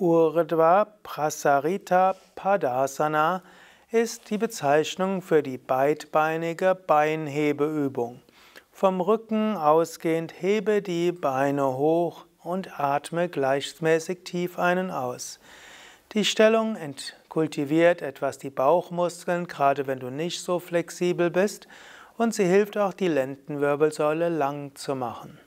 Urdhva Prasarita Padasana ist die Bezeichnung für die beidbeinige Beinhebeübung. Vom Rücken ausgehend hebe die Beine hoch und atme gleichmäßig tief einen aus. Die Stellung kultiviert etwas die Bauchmuskeln, gerade wenn du nicht so flexibel bist, und sie hilft auch, die Lendenwirbelsäule lang zu machen.